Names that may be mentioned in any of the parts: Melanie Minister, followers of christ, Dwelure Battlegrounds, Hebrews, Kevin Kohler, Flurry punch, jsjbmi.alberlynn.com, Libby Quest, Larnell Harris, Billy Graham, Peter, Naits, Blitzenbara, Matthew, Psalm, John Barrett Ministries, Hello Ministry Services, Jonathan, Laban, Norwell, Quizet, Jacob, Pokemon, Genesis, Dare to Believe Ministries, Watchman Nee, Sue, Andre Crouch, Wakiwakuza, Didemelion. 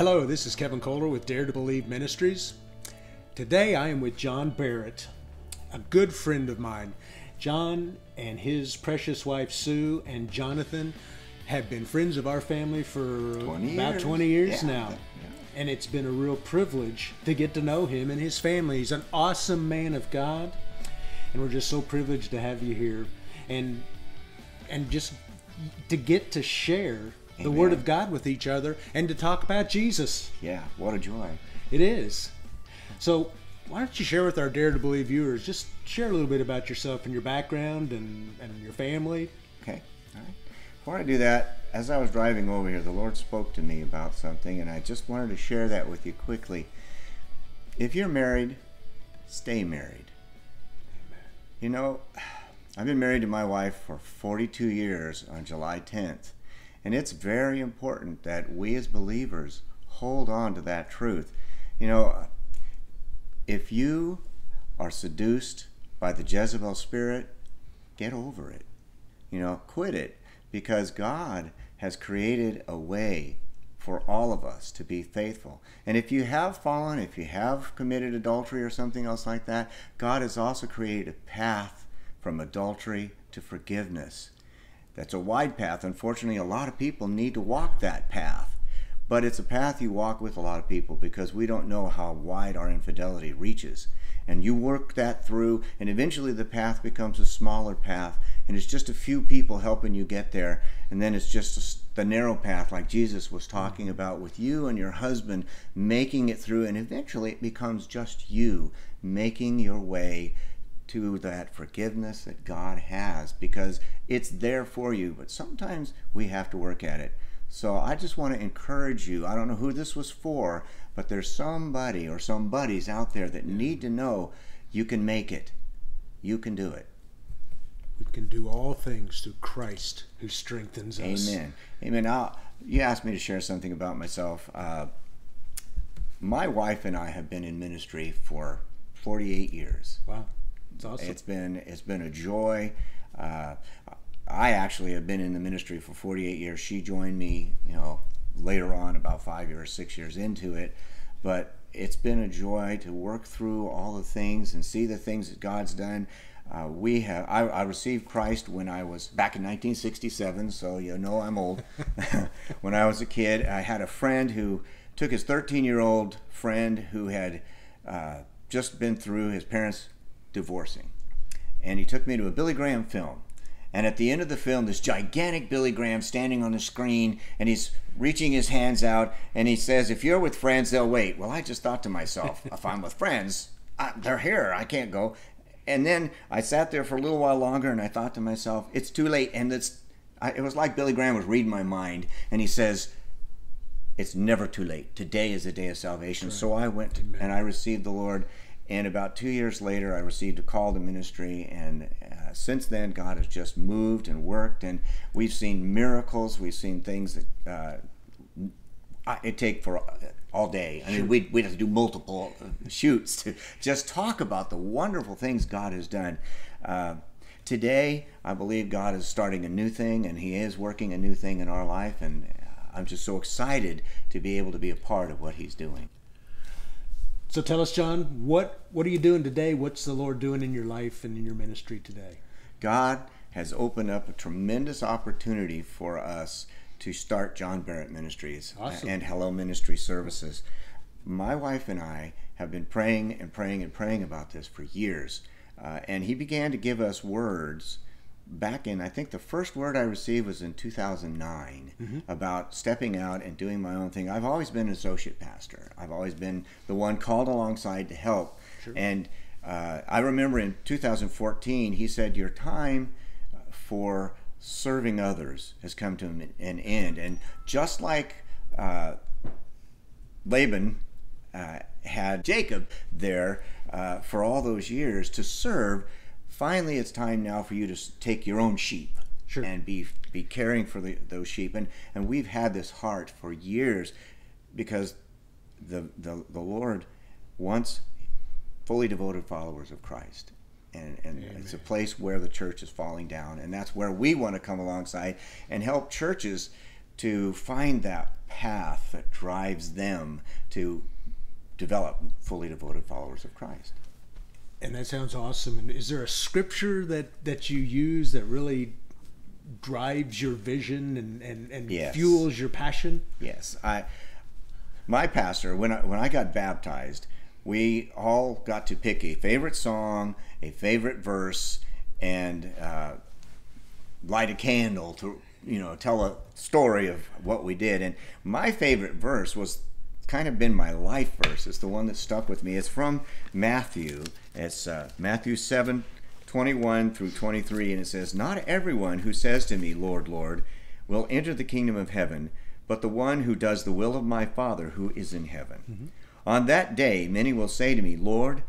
Hello, this is Kevin Kohler with Dare to Believe Ministries. Today I am with John Barrett, a good friend of mine. John and his precious wife Sue and Jonathan have been friends of our family for about 20 years now. And it's been a real privilege to get to know him and his family. He's an awesome man of God, and we're just so privileged to have you here and just to get to share the Word of God with each other and to talk about Jesus. Yeah, what a joy. It is. So why don't you share with our Dare to Believe viewers, just share a little bit about yourself and your background and your family. Okay, all right. Before I do that, as I was driving over here, the Lord spoke to me about something, and I just wanted to share that with you quickly. If you're married, stay married. Amen. You know, I've been married to my wife for 42 years on July 10th. And it's very important that we as believers hold on to that truth. You know, if you are seduced by the Jezebel spirit, get over it. You know, quit it, because God has created a way for all of us to be faithful. And if you have fallen, if you have committed adultery or something else like that, God has also created a path from adultery to forgiveness. That's a wide path. Unfortunately, a lot of people need to walk that path. But it's a path you walk with a lot of people, because we don't know how wide our infidelity reaches. And you work that through, and eventually the path becomes a smaller path, and it's just a few people helping you get there. And then it's just the narrow path, like Jesus was talking about, with you and your husband making it through, and eventually it becomes just you making your way to that forgiveness that God has, because it's there for you, but sometimes we have to work at it. So I just want to encourage you. I don't know who this was for, but there's somebody or some buddies out there that need to know you can make it. You can do it. We can do all things through Christ who strengthens us. Amen. Amen. You asked me to share something about myself. My wife and I have been in ministry for 48 years. Wow. Awesome. It's been a joy. I actually have been in the ministry for 48 years. She joined me, you know, later on, about 5 years, 6 years into it. But it's been a joy to work through all the things and see the things that God's done. I received Christ when I was back in 1967, so you know I'm old. When I was a kid, I had a friend who took his 13-year-old friend who had just been through his parents' divorcing, and he took me to a Billy Graham film, and at the end of the film, this gigantic Billy Graham standing on the screen, and he's reaching his hands out, and he says, "If you're with friends, they'll wait." Well, I just thought to myself, if I'm with friends, they're here, I can't go. And then I sat there for a little while longer, and I thought to myself, it's too late. And it was like Billy Graham was reading my mind, and he says, it's never too late, today is the day of salvation. Correct. So I went and I received the Lord. And about 2 years later, I received a call to ministry, and since then, God has just moved and worked, and we've seen miracles. We've seen things that it take for all day. I mean, we'd have to do multiple shoots to just talk about the wonderful things God has done. Today, I believe God is starting a new thing, and He is working a new thing in our life, and I'm just so excited to be able to be a part of what He's doing. So tell us, John, what are you doing today? What's the Lord doing in your life and in your ministry today? God has opened up a tremendous opportunity for us to start John Barrett Ministries. Awesome. And Hello Ministry Services. My wife and I have been praying and praying and praying about this for years. And He began to give us words back in, I think the first word I received was in 2009, about stepping out and doing my own thing. I've always been an associate pastor. I've always been the one called alongside to help. Sure. And I remember in 2014, He said, your time for serving others has come to an end. And just like Laban had Jacob there for all those years to serve, finally, it's time now for you to take your own sheep. Sure. And be caring for those sheep. And we've had this heart for years, because the Lord wants fully devoted followers of Christ. And it's a place where the church is falling down, and that's where we want to come alongside and help churches to find that path that drives them to develop fully devoted followers of Christ. And that sounds awesome. And is there a scripture that you use that really drives your vision and yes, fuels your passion? Yes. My pastor, when I got baptized, we all got to pick a favorite song, a favorite verse, and light a candle to, tell a story of what we did. And my favorite verse was kind of been my life verse. It's the one that stuck with me. It's from Matthew. It's Matthew 7:21 through 23, and it says, "Not everyone who says to me, 'Lord, Lord,' will enter the kingdom of heaven, but the one who does the will of my Father who is in heaven. Mm-hmm. On that day, many will say to me, 'Lord,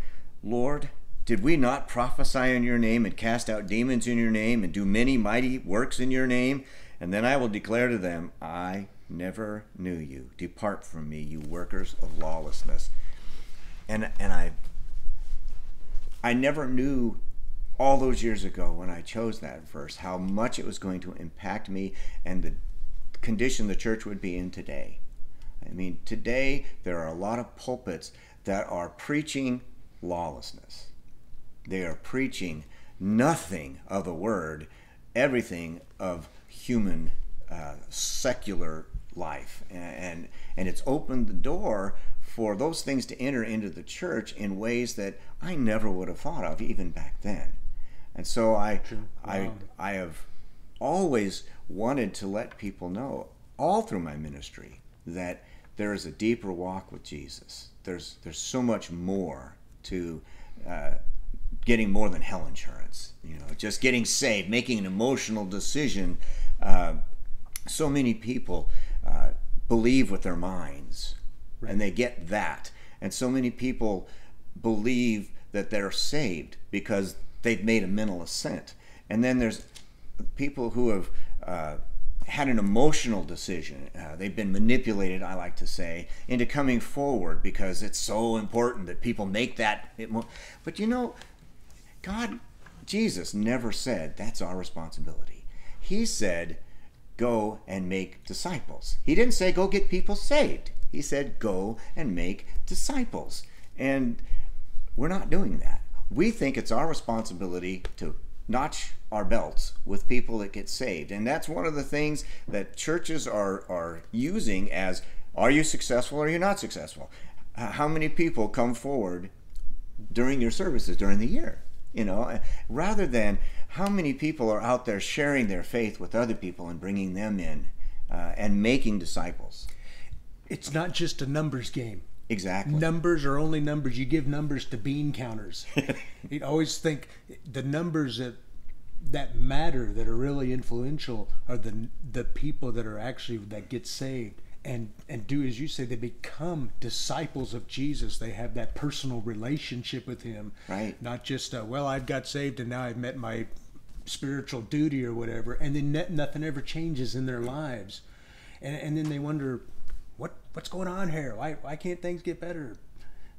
Lord, did we not prophesy in your name and cast out demons in your name and do many mighty works in your name?' And then I will declare to them, 'I never knew you. Depart from me, you workers of lawlessness.'" And I never knew all those years ago when I chose that verse how much it was going to impact me and the condition the church would be in today. I mean, today there are a lot of pulpits that are preaching lawlessness. They are preaching nothing of the word, everything of human secular life, and it's opened the door for those things to enter into the church in ways that I never would have thought of even back then. And so I have always wanted to let people know all through my ministry that there is a deeper walk with Jesus. There's so much more to getting more than hell insurance, just getting saved, making an emotional decision. So many people believe with their minds, right, and they get that. And so many people believe that they're saved because they've made a mental assent. And then there's people who have had an emotional decision. They've been manipulated, I like to say, into coming forward because it's so important that people make that. But Jesus never said that's our responsibility. He said, "Go and make disciples." He didn't say, "Go get people saved." He said, "Go and make disciples." And we're not doing that. We think it's our responsibility to notch our belts with people that get saved. And that's one of the things that churches are using as, are you successful or are you not successful? How many people come forward during your services during the year? Rather than how many people are out there sharing their faith with other people and bringing them in and making disciples. It's not just a numbers game. Exactly. Numbers are only numbers. You give numbers to bean counters. You always think the numbers that matter, that are really influential, are the people that are actually, that get saved and do as you say. They become disciples of Jesus. They have that personal relationship with him. Right. Not just I've got saved and now I've met my spiritual duty or whatever, and then nothing ever changes in their lives, and then they wonder what's going on here. Why can't things get better?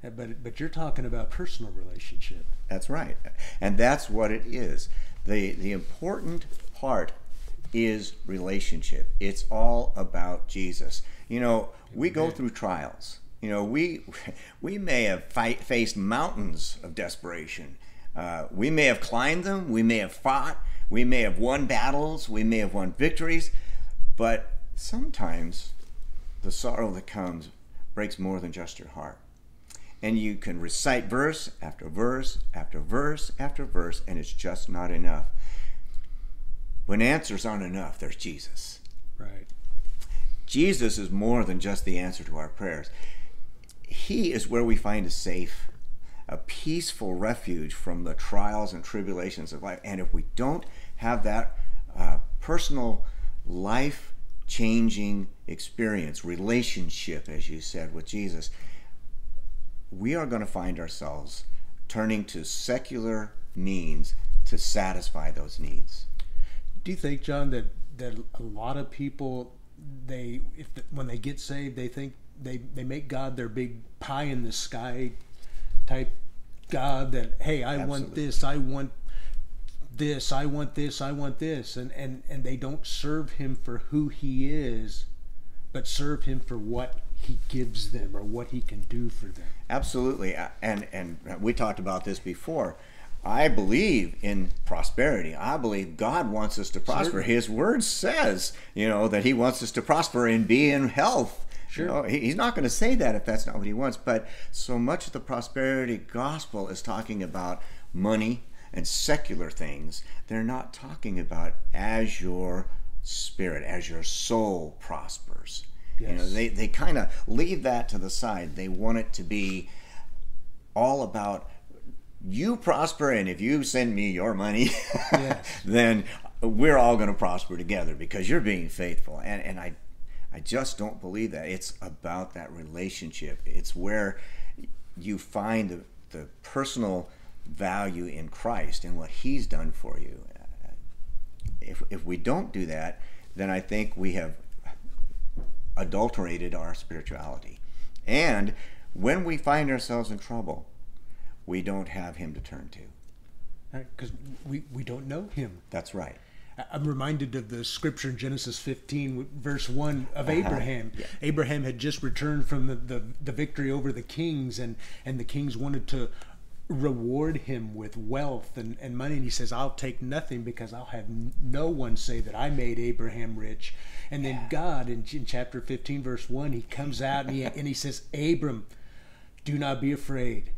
But you're talking about personal relationship. That's right, and that's what it is. The important part is relationship. It's all about Jesus. We go through trials. We may have faced mountains of desperation. We may have climbed them. We may have fought. We may have won battles. We may have won victories. But sometimes the sorrow that comes breaks more than just your heart. And you can recite verse after verse after verse after verse, and it's just not enough. When answers aren't enough, there's Jesus. Right. Jesus is more than just the answer to our prayers. He is where we find a safe, a peaceful refuge from the trials and tribulations of life. And if we don't have that personal life-changing experience, relationship, as you said, with Jesus, we are going to find ourselves turning to secular means to satisfy those needs. Do you think, John, that a lot of people, when they get saved, they think they make God their big pie in the sky type God, that, hey, I want this, I want this, I want this, I want this. And they don't serve him for who he is, but serve him for what he gives them or what he can do for them. Absolutely. And we talked about this before. I believe in prosperity. I believe God wants us to prosper. Sure. His word says, you know, that he wants us to prosper and be in health. Sure. You know, he's not going to say that if that's not what he wants. But so much of the prosperity gospel is talking about money and secular things. They're not talking about as your spirit, as your soul prospers. Yes. You know, they kind of leave that to the side. They want it to be all about you prosper, and if you send me your money, yes. then we're all going to prosper together because you're being faithful. And I just don't believe that. It's about that relationship. It's where you find the personal value in Christ and what he's done for you. If we don't do that, then I think we have adulterated our spirituality. And when we find ourselves in trouble, we don't have him to turn to. Because we don't know him. That's right. I'm reminded of the scripture in Genesis 15, verse 1 of Abraham. Yeah. Abraham had just returned from the victory over the kings, and the kings wanted to reward him with wealth and money, and he says, I'll take nothing because I'll have no one say that I made Abraham rich. And then yeah. God, in chapter 15, verse 1, he comes out and he says, Abram, do not be afraid.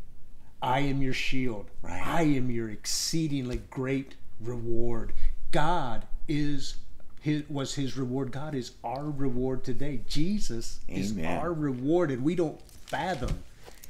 I am your shield. Right. I am your exceedingly great reward. God was his reward. God is our reward today. Jesus Amen. Is our reward, and we don't fathom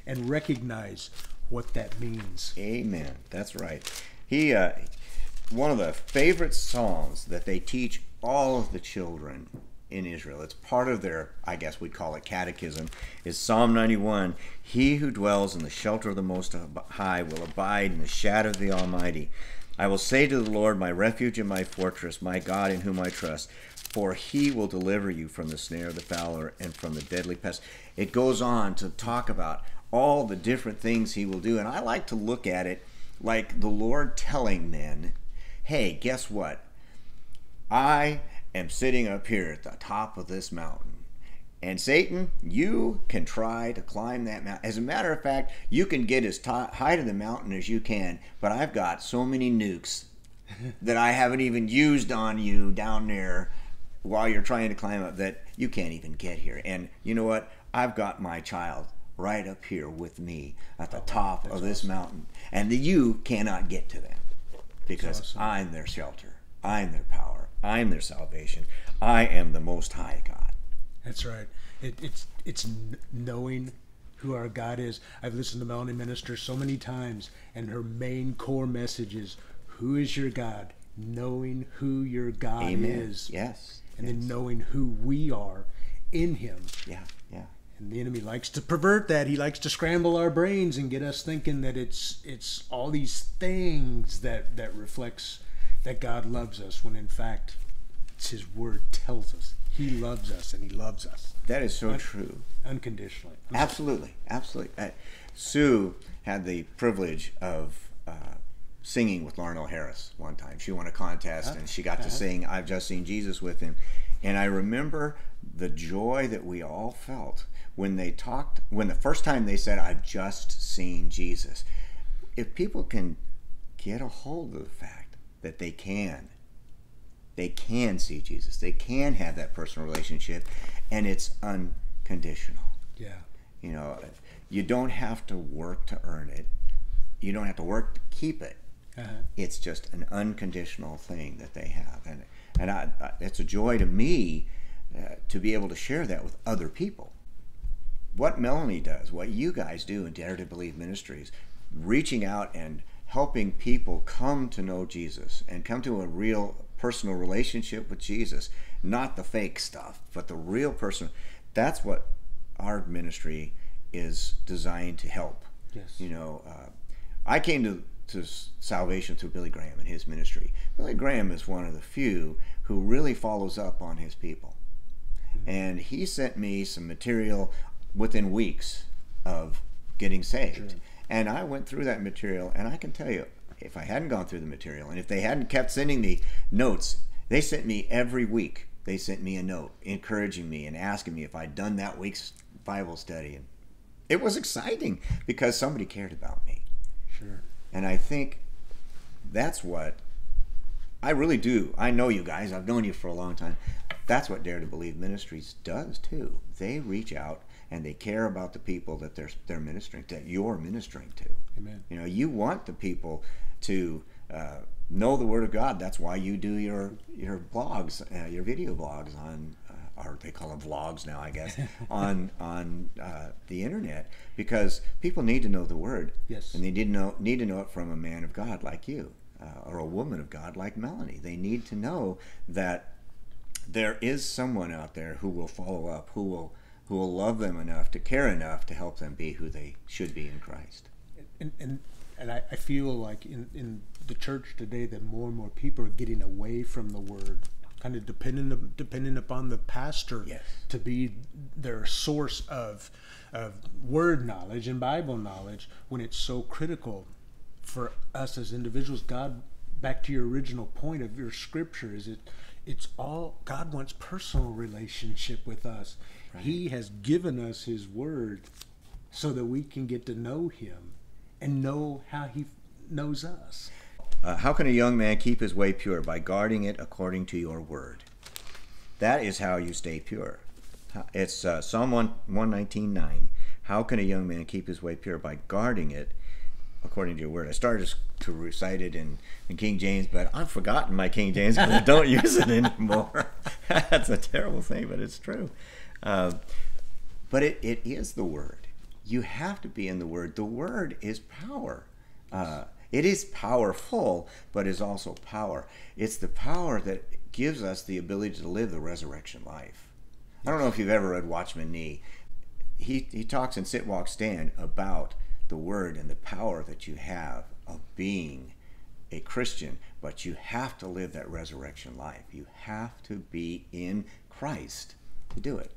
and recognize what that means. Amen. That's right. He, one of the favorite songs that they teach all of the children in Israel, it's part of their, I guess we'd call it catechism, is Psalm 91. He who dwells in the shelter of the Most High will abide in the shadow of the Almighty. I will say to the Lord, my refuge and my fortress, my God in whom I trust, for he will deliver you from the snare of the fowler and from the deadly pest. It goes on to talk about all the different things he will do, and I like to look at it like the Lord telling men, hey, guess what? I am sitting up here at the top of this mountain. And Satan, you can try to climb that mountain. As a matter of fact, you can get as high to the mountain as you can, but I've got so many nukes that I haven't even used on you down there while you're trying to climb up that you can't even get here. And you know what? I've got my child right up here with me at the top of this mountain, and you cannot get to them because I'm their shelter. I'm their power. I'm their salvation. I am the Most High God. That's right. It's knowing who our God is. I've listened to Melanie Minister so many times, and her main core message is, who is your God? Knowing who your God Amen. Is. Yes. And yes. then knowing who we are in him. Yeah, yeah. And the enemy likes to pervert that. He likes to scramble our brains and get us thinking that it's all these things that reflects that God loves us, when in fact, it's his word tells us he loves us, and he loves us. That is so true. Unconditionally. Absolutely, absolutely. Sue had the privilege of singing with Larnell Harris one time. She won a contest, and she got to sing I've Just Seen Jesus with him. And I remember the joy that we all felt when they talked, when the first time they said, I've just seen Jesus. If people can get a hold of the fact that they can see Jesus, they can have that personal relationship, and it's unconditional. Yeah. You know, you don't have to work to earn it. You don't have to work to keep it. It's just an unconditional thing that they have, and it's a joy to me to be able to share that with other people. What Melanie does, what you guys do in Dare to Believe Ministries, reaching out and helping people come to know Jesus and come to a real personal relationship with Jesus, not the fake stuff, but the real person. That's what our ministry is designed to help. Yes. You know, I came to salvation through Billy Graham and his ministry. Billy Graham is one of the few who really follows up on his people. Mm-hmm. And he sent me some material within weeks of getting saved. Sure. And I went through that material, and I can tell you, if I hadn't gone through the material and if they hadn't kept sending me notes. They sent me every week. They sent me a note encouraging me and asking me if I'd done that week's Bible study. And it was exciting because somebody cared about me. Sure. And I think that's what I really do. I know you guys. I've known you for a long time. That's what Dare to Believe Ministries does too. They reach out and they care about the people that they're ministering to, that you're ministering to. Amen. You know, you want the people to know the Word of God. That's why you do your blogs, your video blogs on, or they call them vlogs now, I guess, on the internet, because people need to know the Word. Yes. And they need to know it from a man of God like you, or a woman of God like Melanie. They need to know that there is someone out there who will follow up, who will love them enough to care enough to help them be who they should be in Christ. And I feel like in the church today that more and more people are getting away from the Word, kind of dependent upon the pastor. Yes. To be their source of Word knowledge and Bible knowledge, when it's so critical for us as individuals. God, back to your original point of your scripture, is it's all God wants personal relationship with us. Right. He has given us His Word so that we can get to know Him and know how He knows us. How can a young man keep his way pure? By guarding it according to your Word. That is how you stay pure. It's Psalm 119:9. How can a young man keep his way pure? By guarding it according to your Word. I started to recite it in King James, but I've forgotten my King James because I don't use it anymore. That's a terrible thing, but it's true. But it is the Word. You have to be in the Word. The Word is power. It is powerful, but is also power. It's the power that gives us the ability to live the resurrection life. I don't know if you've ever read Watchman Nee. He talks in Sit, Walk, Stand about the Word and the power that you have of being a Christian, but you have to live that resurrection life. You have to be in Christ to do it.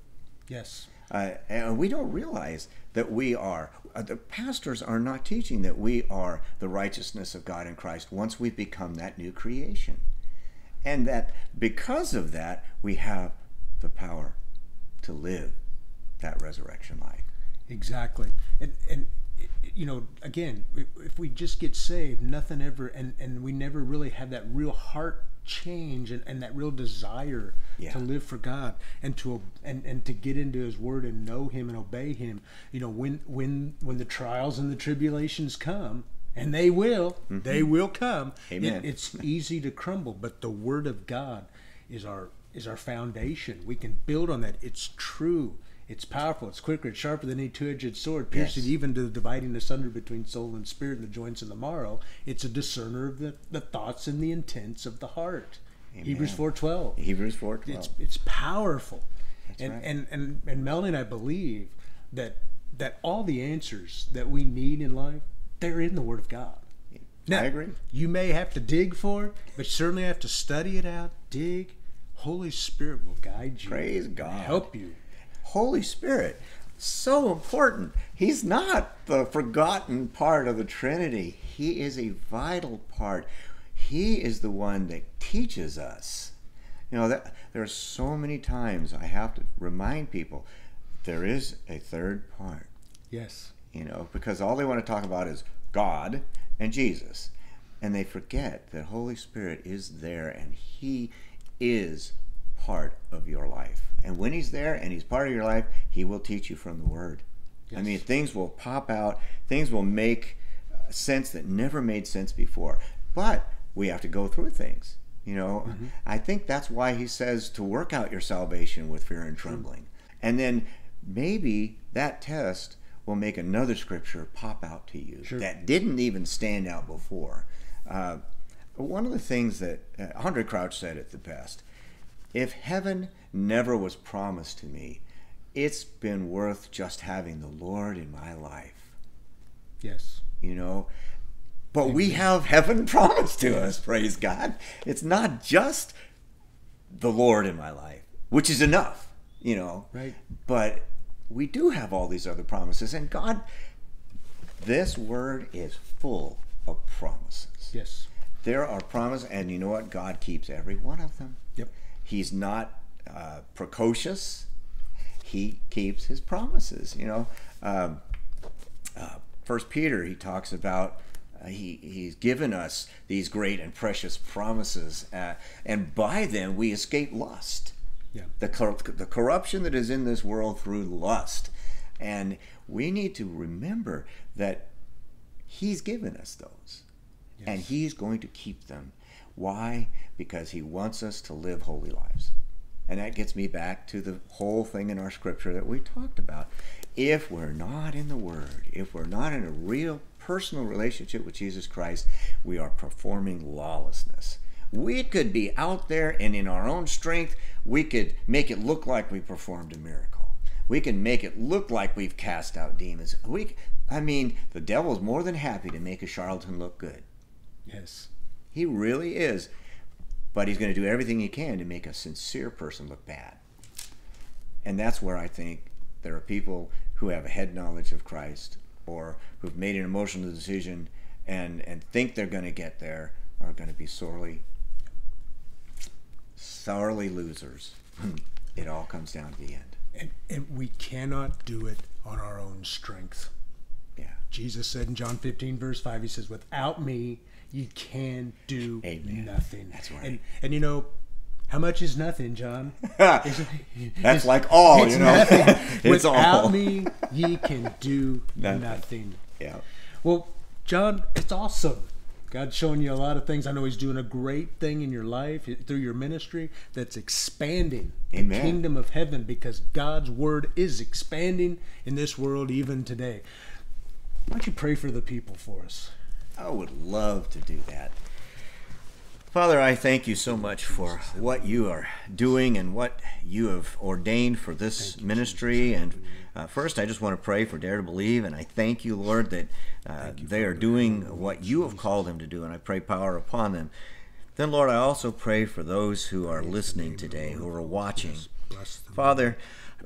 Yes. And we don't realize that we are, the pastors are not teaching that we are the righteousness of God in Christ once we become that new creation. And that because of that, we have the power to live that resurrection life. Exactly. And you know, again, if we just get saved, nothing ever, and we never really have that real heart change and that real desire. Yeah. To live for God and to get into His Word and know Him and obey Him. You know, when the trials and the tribulations come, and they will, mm-hmm. they will come. Amen. It's easy to crumble, but the Word of God is our foundation. We can build on that. It's true. It's powerful. It's quicker. It's sharper than any two-edged sword, piercing yes. even to the dividing asunder between soul and spirit and the joints and the marrow. It's a discerner of the thoughts and the intents of the heart. Amen. Hebrews 4:12. Hebrews 4:12. It's powerful. That's right. And Melanie and I believe that all the answers that we need in life, they're in the Word of God. Now, I agree. You may have to dig for it, but you certainly have to study it out. Dig. Holy Spirit will guide you. Praise God. Help you. Holy Spirit, so important. He's not the forgotten part of the Trinity. He is a vital part. He is the one that teaches us. You know, there are so many times I have to remind people there is a third part. Yes. You know, because all they want to talk about is God and Jesus. And they forget that Holy Spirit is there and He is part of your life. And when He's there and He's part of your life, He will teach you from the Word. Yes. I mean, things will pop out. Things will make sense that never made sense before. But we have to go through things. You know, mm-hmm. I think that's why He says to work out your salvation with fear and trembling. Mm-hmm. And then maybe that test will make another scripture pop out to you. Sure. That didn't even stand out before. One of the things that Andre Crouch said it the best: if heaven never was promised to me, it's been worth just having the Lord in my life. Yes. You know, but Amen. We have heaven promised to us, praise God. It's not just the Lord in my life, which is enough, you know. Right. But we do have all these other promises, and God, this Word is full of promises. Yes. There are promises, and you know what? God keeps every one of them. Yep. He's not precocious. He keeps his promises. You know, First Peter, he talks about he's given us these great and precious promises, and by them we escape lust. Yeah. The corruption that is in this world through lust. And we need to remember that he's given us those. Yes. And he's going to keep them. Why? Because he wants us to live holy lives. And that gets me back to the whole thing in our scripture that we talked about. If we're not in the Word, if we're not in a real personal relationship with Jesus Christ, we are performing lawlessness. We could be out there, and in our own strength, we could make it look like we performed a miracle. We can make it look like we've cast out demons. I mean, the devil's more than happy to make a charlatan look good. Yes. He really is. But he's going to do everything he can to make a sincere person look bad. And that's where I think there are people who have a head knowledge of Christ, or who've made an emotional decision and think they're going to get there, are going to be sorely losers. It all comes down to the end. And we cannot do it on our own strength. Yeah. Jesus said in John 15, verse 5, he says, without me, you can do nothing. That's right. And you know, how much is nothing, John? That's like all, you know. It's without all. Me, ye can do nothing. Yeah. Well, John, it's awesome. God's showing you a lot of things. I know he's doing a great thing in your life through your ministry that's expanding the kingdom of heaven, because God's word is expanding in this world even today. Why don't you pray for the people for us? I would love to do that. Father, I thank you so much for what you are doing and what you have ordained for this ministry. And first, I just want to pray for Dare to Believe. And I thank you, Lord, that they are doing what you have called them to do. And I pray power upon them. Then, Lord, I also pray for those who are listening today, who are watching. Father,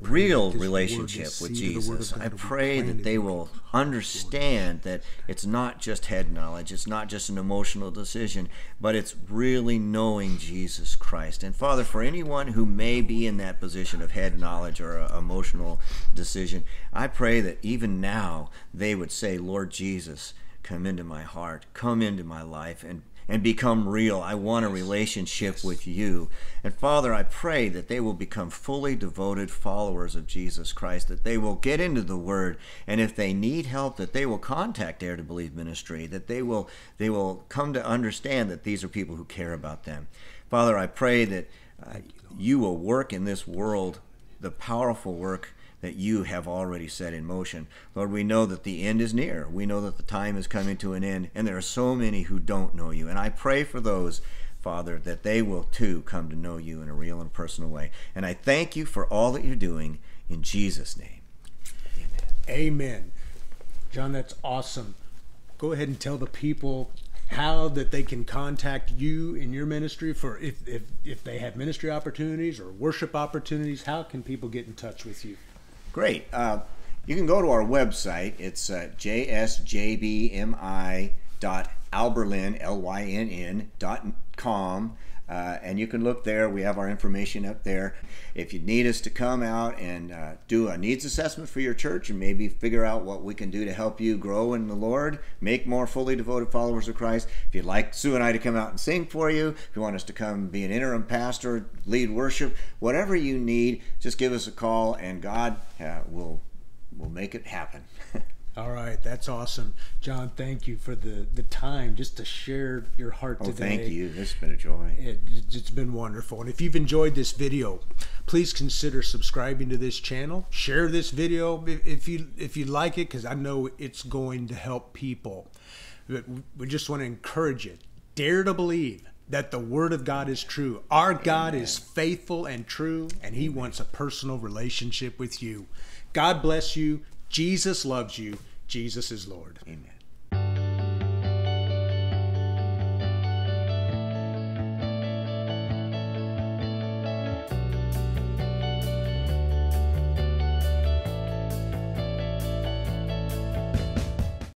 real relationship with Jesus. I pray that they will understand that it's not just head knowledge, it's not just an emotional decision, but it's really knowing Jesus Christ. And Father, for anyone who may be in that position of head knowledge or an emotional decision, I pray that even now they would say, Lord Jesus, come into my heart, come into my life, and become real. I want a relationship with you. And Father, I pray that they will become fully devoted followers of Jesus Christ, that they will get into the Word, and if they need help, that they will contact Dare to Believe Ministry, that they will come to understand that these are people who care about them. Father, I pray that you will work in this world, the powerful work that you have already set in motion. Lord, we know that the end is near. We know that the time is coming to an end, and there are so many who don't know you. And I pray for those, Father, that they will too come to know you in a real and personal way. And I thank you for all that you're doing in Jesus' name. Amen. Amen. John, that's awesome. Go ahead and tell the people how that they can contact you in your ministry for if they have ministry opportunities or worship opportunities. How can people get in touch with you? Great. You can go to our website. It's jsjbmi.alberlynn.com, and you can look there. We have our information up there. If you need us to come out and do a needs assessment for your church and maybe figure out what we can do to help you grow in the Lord, make more fully devoted followers of Christ. If you'd like Sue and I to come out and sing for you, if you want us to come be an interim pastor, lead worship, whatever you need, just give us a call, and God will make it happen. All right, that's awesome. John, thank you for the time just to share your heart today. Oh, thank you. It's been a joy. It's been wonderful. And if you've enjoyed this video, please consider subscribing to this channel. Share this video if you like it, because I know it's going to help people. But we just want to encourage you. Dare to believe that the Word of God is true. Our God is faithful and true, and He wants a personal relationship with you. God bless you. Jesus loves you. Jesus is Lord. Amen.